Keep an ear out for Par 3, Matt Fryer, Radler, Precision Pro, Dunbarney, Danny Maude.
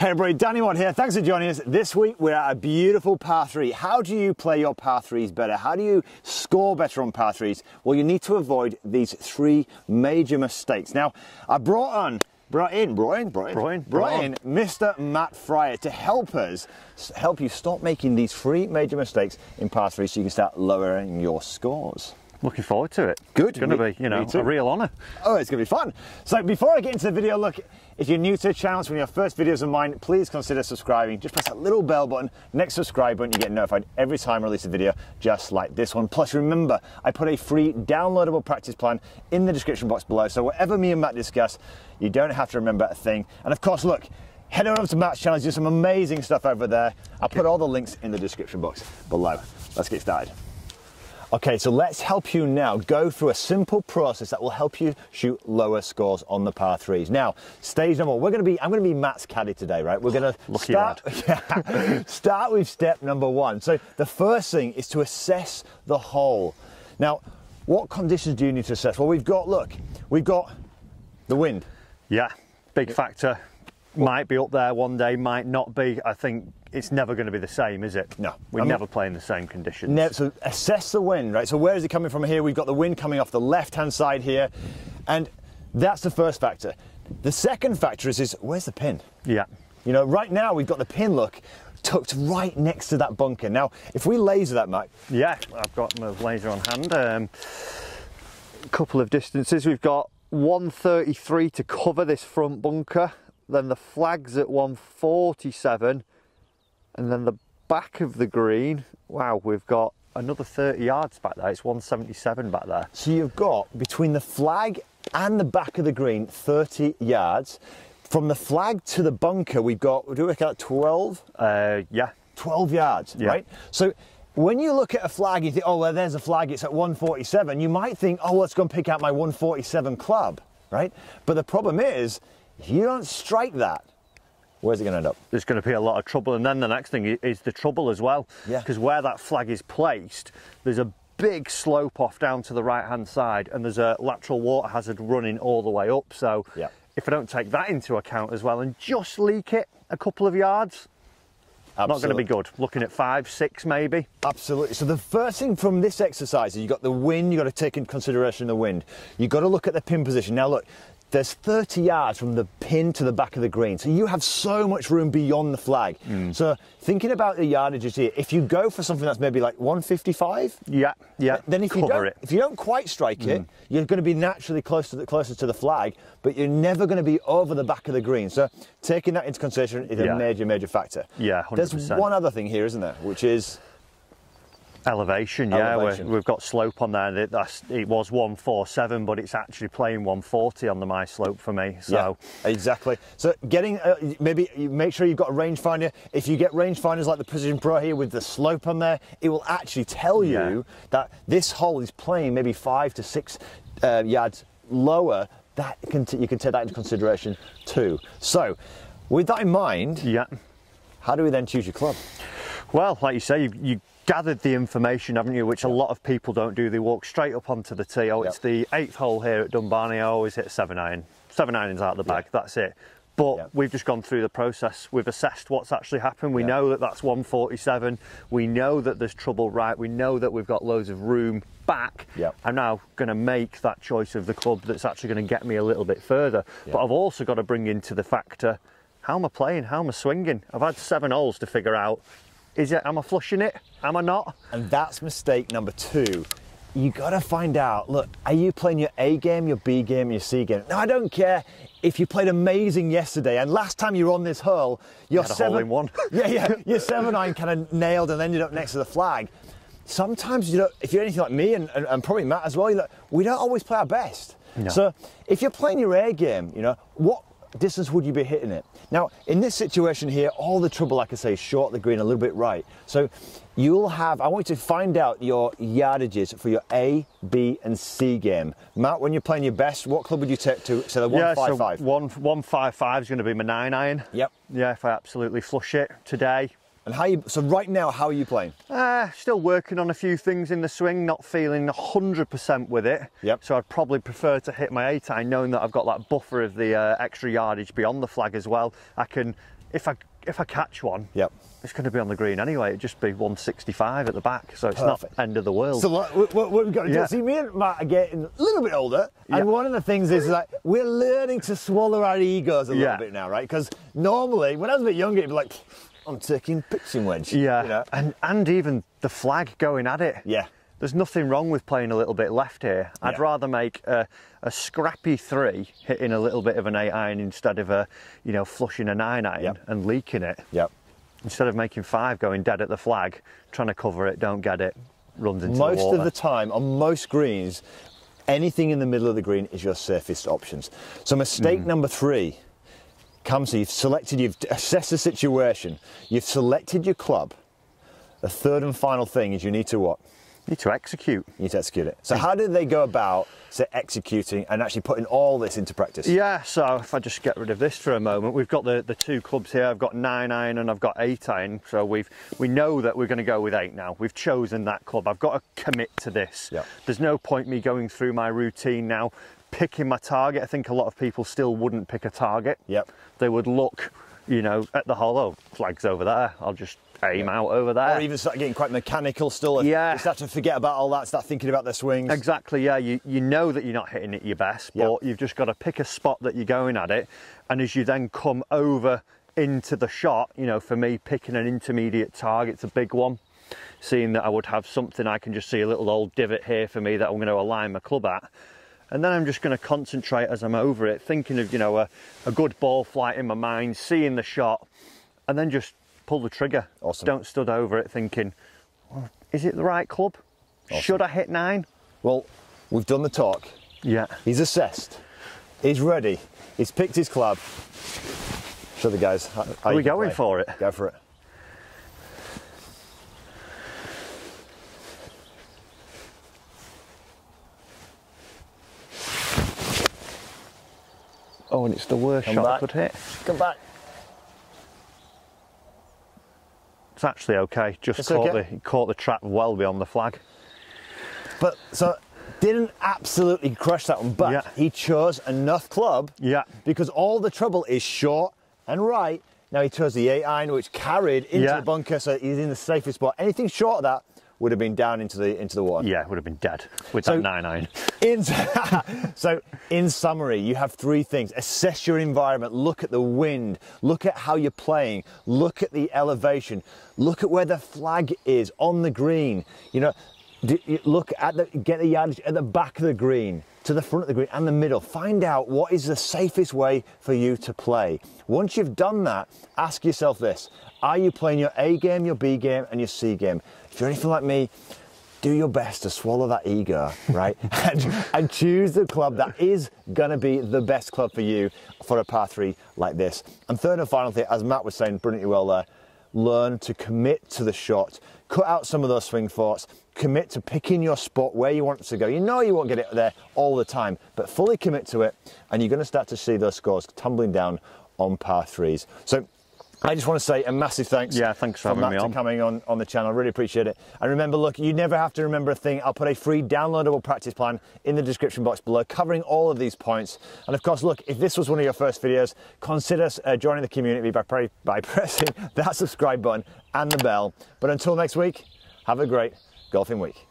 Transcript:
Hey everybody, Danny Maude here. Thanks for joining us. This week we're at a beautiful par three. How do you play your par threes better? How do you score better on par threes? Well, you need to avoid these three major mistakes. Now, I brought in Mr. Matt Fryer to help you stop making these three major mistakes in par three so you can start lowering your scores. Looking forward to it. Good. It's going to be, you know, a real honour. Oh, it's going to be fun. So before I get into the video, look, if you're new to the channel, it's one of your first videos of mine, please consider subscribing. Just press that little bell button, next subscribe button, you get notified every time I release a video just like this one. Plus remember, I put a free downloadable practice plan in the description box below, so whatever me and Matt discuss, you don't have to remember a thing. And of course, look, head over to Matt's channel, do some amazing stuff over there. I'll put all the links in the description box below. Let's get started. Okay, so let's help you now go through a simple process that will help you shoot lower scores on the par threes. Now, stage number one, I'm gonna be Matt's caddy today, right? We're gonna start with step number one. So the first thing is to assess the hole. Now, what conditions do you need to assess? Well, we've got, look, we've got the wind. Yeah, big factor. Might be up there one day, might not be. I think it's never going to be the same, is it? No. We're never playing the same conditions. So assess the wind, right? So where is it coming from here? We've got the wind coming off the left-hand side here, and that's the first factor. The second factor is where's the pin? Yeah. You know, right now we've got the pin, look, tucked right next to that bunker. Now, if we laser that, Matt. Yeah, I've got my laser on hand. A couple of distances. We've got 133 to cover this front bunker. Then the flag's at 147, and then the back of the green, wow, we've got another 30 yards back there. It's 177 back there. So you've got, between the flag and the back of the green, 30 yards. From the flag to the bunker, we've got, do we look at 12? Yeah. 12 yards, yeah. Right? So when you look at a flag, you think, oh, well, there's a flag, it's at 147. You might think, oh, let's go and pick out my 147 club, right? But the problem is, if you don't strike that, where's it going to end up? There's going to be a lot of trouble. And then the next thing is the trouble as well. Yeah. Because where that flag is placed, there's a big slope off down to the right-hand side, and there's a lateral water hazard running all the way up. So yeah, if I don't take that into account as well and just leak it a couple of yards, absolutely not going to be good. Looking at 5, 6 maybe. Absolutely. So the first thing from this exercise is you've got the wind, you've got to take into consideration the wind. You've got to look at the pin position. Now look, there's 30 yards from the pin to the back of the green. So you have so much room beyond the flag. Mm. So thinking about the yardages here, if you go for something that's maybe like 155, then if you don't quite strike it, you're going to be naturally closer to the flag, but you're never going to be over the back of the green. So taking that into consideration is a major, major factor. Yeah, 100%. There's one other thing here, isn't there, which is elevation, yeah. We've got slope on there. It was 147, but it's actually playing 140 on the my slope for me. So yeah, exactly. So getting maybe make sure you've got a rangefinder. If you get rangefinders like the Precision Pro here with the slope on there, it will actually tell you that this hole is playing maybe 5 to 6 yards lower. You can take that into consideration too. So with that in mind, how do we then choose your club? Well, like you say, you gathered the information, haven't you, which a lot of people don't do. They walk straight up onto the tee. Oh, it's the 8th hole here at Dunbarney. I always hit 7-iron. 7-iron's out of the bag, that's it. But we've just gone through the process. We've assessed what's actually happened. We know that that's 147. We know that there's trouble right. We know that we've got loads of room back. I'm now going to make that choice of the club that's actually going to get me a little bit further. But I've also got to bring into the factor, how am I playing? How am I swinging? I've had 7 holes to figure out, am I flushing it? Am I not? And that's mistake number 2. You gotta find out, look, are you playing your A game, your B game, your C game? Now I don't care if you played amazing yesterday and last time you were on this hole, your hole in one. Your 7-iron kind of nailed and ended up next to the flag. Sometimes, you know, if you're anything like me and probably Matt as well, you know, we don't always play our best. No. So if you're playing your A game, you know, what distance would you be hitting it? Now, in this situation here, all the trouble, like I say, is short the green, a little bit right. So you'll have, I want you to find out your yardages for your A, B, and C game. Matt, when you're playing your best, what club would you take to, so the 155? 155 is going to be my 9-iron. Yep. Yeah, if I absolutely flush it today, And how you, so right now, how are you playing? Still working on a few things in the swing, not feeling 100% with it. Yep. So I'd probably prefer to hit my 8-iron, knowing that I've got that buffer of the extra yardage beyond the flag as well. I can, if I catch one, yep, it's going to be on the green anyway. It'd just be 165 at the back, so it's perfect, not end of the world. So what we've got to do, see, me and Matt are getting a little bit older, and one of the things is like we're learning to swallow our egos a little bit now, right? Because normally, when I was a bit younger, it'd be like, I'm taking pitching wedge. Yeah, you know? and even the flag going at it. Yeah. There's nothing wrong with playing a little bit left here. I'd rather make a scrappy 3 hitting a little bit of an 8-iron instead of a, you know, flushing a 9-iron and leaking it. Yep. Instead of making 5 going dead at the flag, trying to cover it, don't get it, runs into the water. Most of the time, on most greens, anything in the middle of the green is your surface options. So mistake number 3 comes here. You've selected, you've assessed the situation, you've selected your club. The third and final thing is you need to what? You need to execute. You need to execute it. So how did they go about executing and actually putting all this into practice? Yeah, so if I just get rid of this for a moment, we've got the two clubs here. I've got 9-iron and I've got 8-iron. So we know that we're going to go with 8 now. We've chosen that club. I've got to commit to this. Yep. There's no point me going through my routine now, picking my target. I think a lot of people still wouldn't pick a target. Yep. They would look, you know, at the hollow. Flag's over there. I'll just aim out over there. Or even start getting quite mechanical still. Yeah. You start to forget about all that, start thinking about their swings. Exactly, yeah. You know that you're not hitting it your best, but you've just got to pick a spot that you're going at it. And as you then come over into the shot, you know, for me, picking an intermediate target's a big one. Seeing that I would have something, I can just see a little old divot here for me that I'm going to align my club at. And then I'm just going to concentrate as I'm over it, thinking of, you know, a good ball flight in my mind, seeing the shot, and then just pull the trigger. Awesome. Don't stud over it thinking, well, is it the right club? Awesome. Should I hit 9? Well, we've done the talk. Yeah. He's assessed. He's ready. He's picked his club. Show the guys how Are we going for it? Go for it. Oh, and it's the worst shot I could hit. Come back. It's actually okay. Just caught the trap well beyond the flag. But so didn't absolutely crush that one, but he chose enough club. Yeah. Because all the trouble is short and right. Now he chose the 8-iron, which carried into the bunker, so he's in the safest spot. Anything short of that would have been down into the water. Yeah, would have been dead with that 9-iron. So in summary, you have 3 things. Assess your environment, look at the wind, look at how you're playing, look at the elevation, look at where the flag is on the green. You know, look at get the yardage at the back of the green, to the front of the green and the middle. Find out what is the safest way for you to play. Once you've done that, ask yourself this. Are you playing your A game, your B game, and your C game? If you're anything like me, do your best to swallow that ego, right? and choose the club that is going to be the best club for you for a par 3 like this. And third and final thing, as Matt was saying brilliantly well there, learn to commit to the shot. Cut out some of those swing thoughts. Commit to picking your spot where you want it to go. You know you won't get it there all the time, but fully commit to it, and you're going to start to see those scores tumbling down on par 3s. So I just want to say a massive thanks. Yeah, thanks for having me on. Coming on the channel, really appreciate it. And remember, look, you never have to remember a thing. I'll put a free downloadable practice plan in the description box below, covering all of these points. And of course, look, if this was one of your first videos, consider joining the community by pressing that subscribe button and the bell. But until next week, have a great golfing week.